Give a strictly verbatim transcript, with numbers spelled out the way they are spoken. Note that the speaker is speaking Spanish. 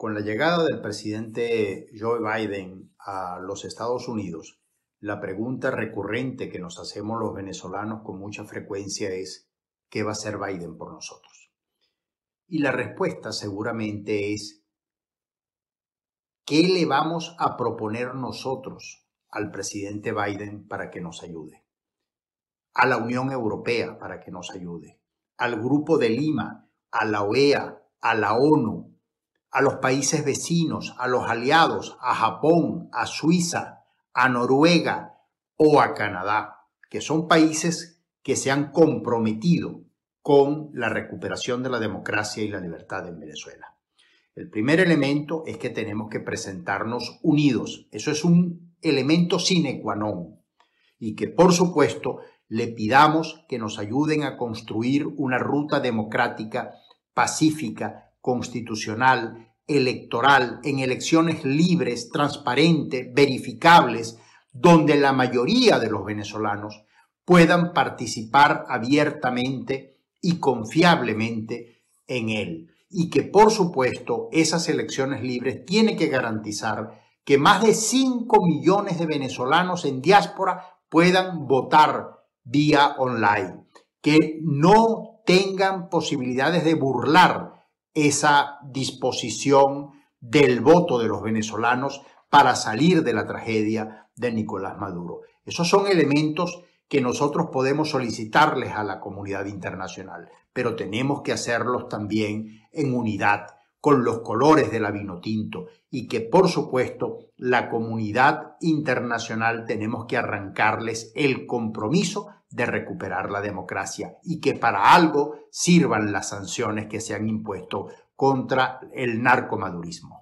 Con la llegada del presidente Joe Biden a los Estados Unidos, la pregunta recurrente que nos hacemos los venezolanos con mucha frecuencia es ¿qué va a hacer Biden por nosotros? Y la respuesta seguramente es ¿qué le vamos a proponer nosotros al presidente Biden para que nos ayude? A la Unión Europea para que nos ayude, al Grupo de Lima, a la O E A, a la ONU, a los países vecinos, a los aliados, a Japón, a Suiza, a Noruega o a Canadá, que son países que se han comprometido con la recuperación de la democracia y la libertad en Venezuela. El primer elemento es que tenemos que presentarnos unidos. Eso es un elemento sine qua non. Y que, por supuesto, le pidamos que nos ayuden a construir una ruta democrática, pacífica, constitucional, electoral, en elecciones libres, transparentes, verificables, donde la mayoría de los venezolanos puedan participar abiertamente y confiablemente en él. Y que, por supuesto, esas elecciones libres tienen que garantizar que más de cinco millones de venezolanos en diáspora puedan votar vía online, que no tengan posibilidades de burlar esa disposición del voto de los venezolanos para salir de la tragedia de Nicolás Maduro. Esos son elementos que nosotros podemos solicitarles a la comunidad internacional, pero tenemos que hacerlos también en unidad, con los colores del vino tinto, y que por supuesto la comunidad internacional tenemos que arrancarles el compromiso de recuperar la democracia y que para algo sirvan las sanciones que se han impuesto contra el narcomadurismo.